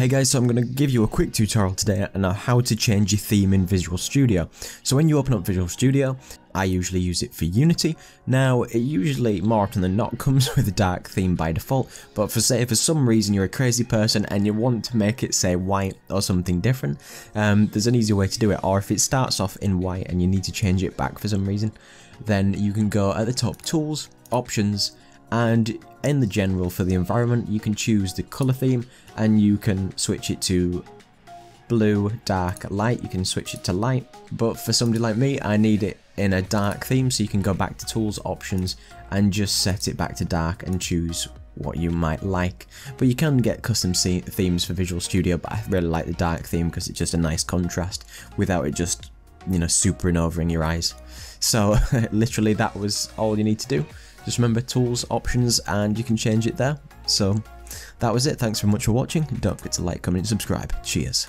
Hey guys, so I'm going to give you a quick tutorial today on how to change your theme in Visual Studio. So when you open up Visual Studio, I usually use it for Unity. Now, it usually, more often than not, comes with a dark theme by default, but say for some reason you're a crazy person and you want to make it say white or something different, there's an easier way to do it. Or if it starts off in white and you need to change it back for some reason, then you can go at the top, Tools, Options, and in the general for the environment you can choose the color theme and you can switch it to blue, dark, light. You can switch it to light, but for somebody like me, I need it in a dark theme, so you can go back to Tools, Options, and just set it back to dark and choose what you might like. But you can get custom themes for Visual Studio, but I really like the dark theme because it's just a nice contrast without it just, you know, supernovering your eyes. So literally that was all you need to do. Just remember Tools, Options, and you can change it there. So that was it. Thanks very much for watching. Don't forget to like, comment, and subscribe. Cheers.